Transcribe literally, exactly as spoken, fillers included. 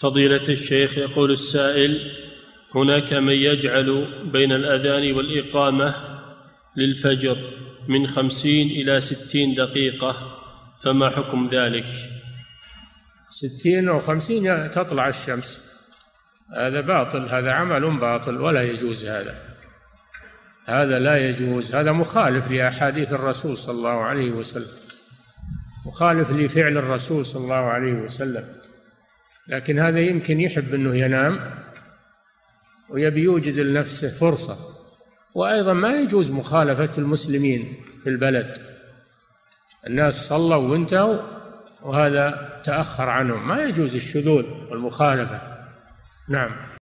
فضيلة الشيخ، يقول السائل: هناك من يجعل بين الأذان والإقامة للفجر من خمسين إلى ستين دقيقة، فما حكم ذلك؟ ستين أو خمسين تطلع الشمس، هذا باطل، هذا عمل باطل ولا يجوز، هذا هذا لا يجوز، هذا مخالف لأحاديث الرسول صلى الله عليه وسلم، مخالف لفعل الرسول صلى الله عليه وسلم. لكن هذا يمكن يحب أنه ينام ويبي يوجد لنفسه فرصة. وأيضا ما يجوز مخالفة المسلمين في البلد، الناس صلوا وانتهوا وهذا تأخر عنهم، ما يجوز الشذوذ والمخالفة. نعم.